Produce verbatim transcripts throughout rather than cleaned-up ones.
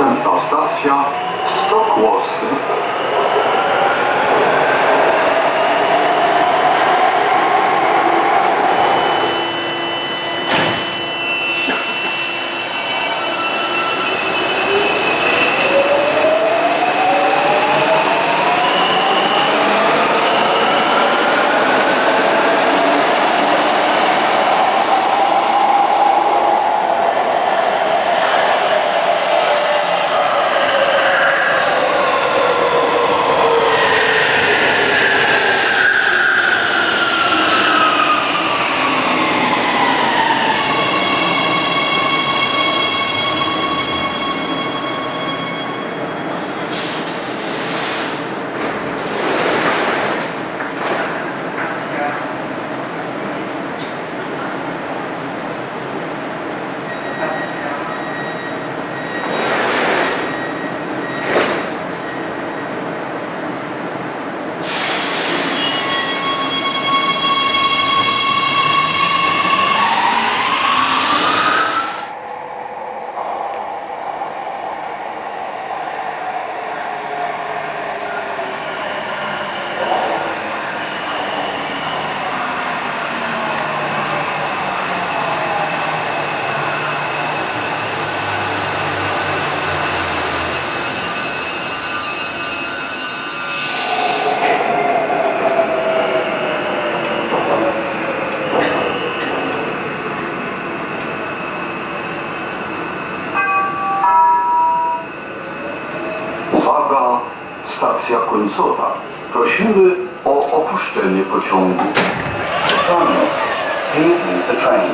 Następna stacja Stokłosy. Stacja końcowa. Prosimy o opuszczenie pociągu. Please leave the train.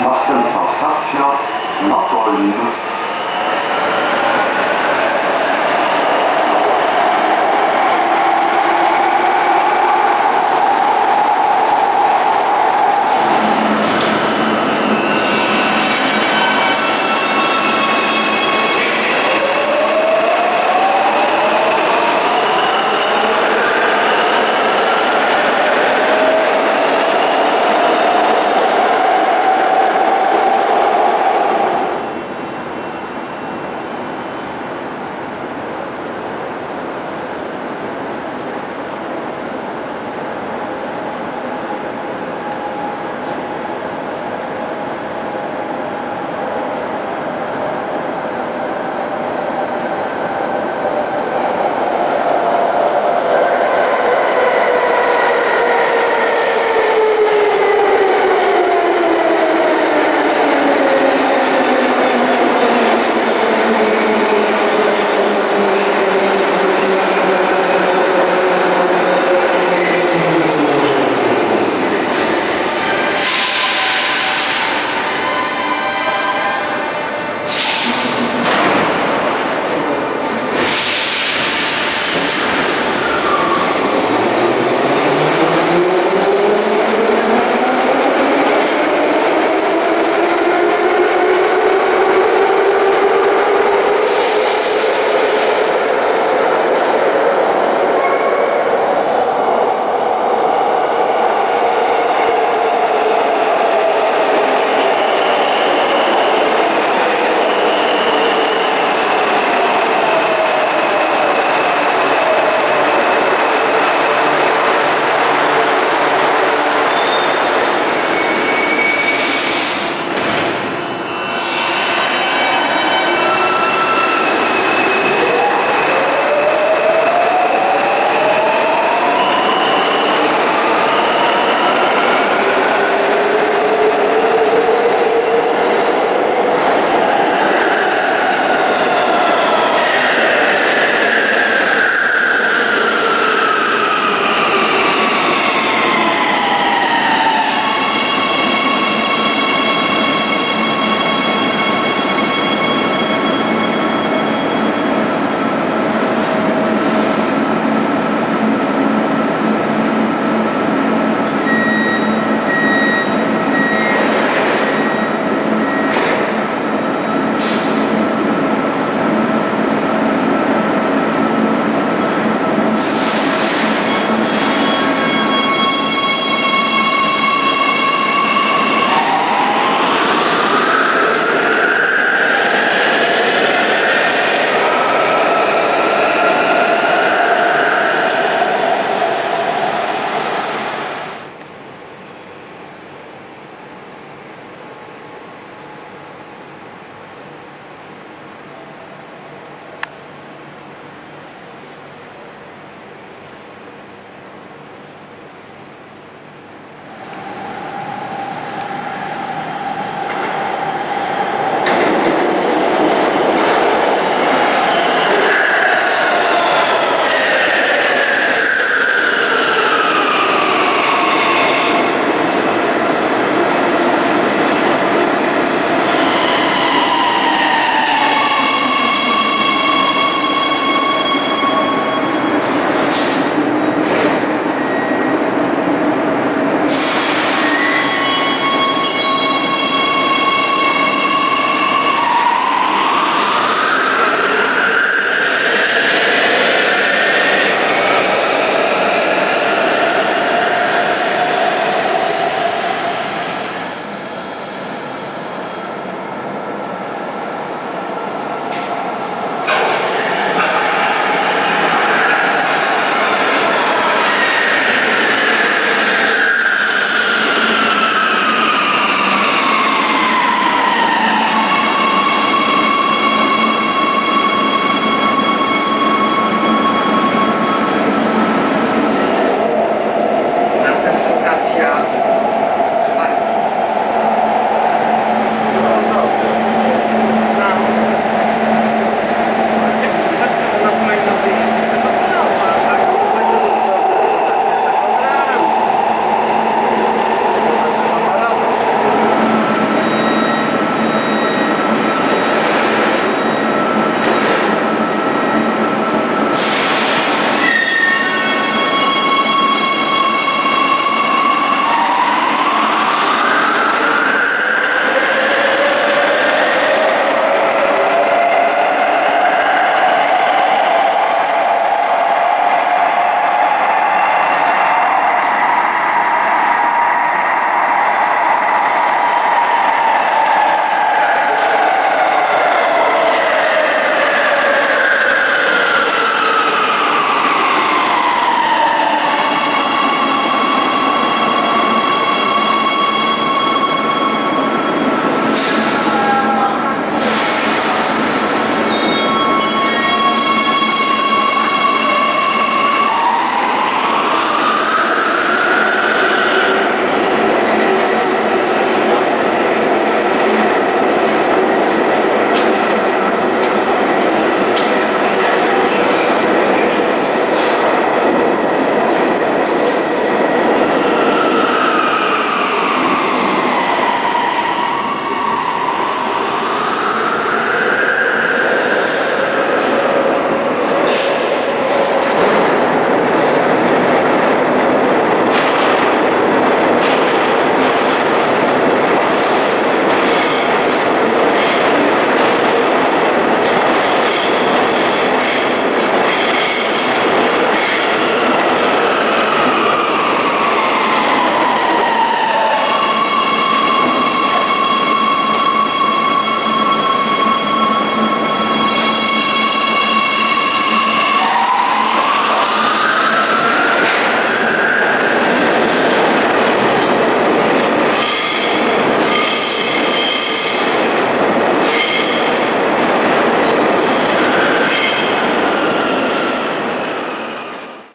Następna stacja Natolin.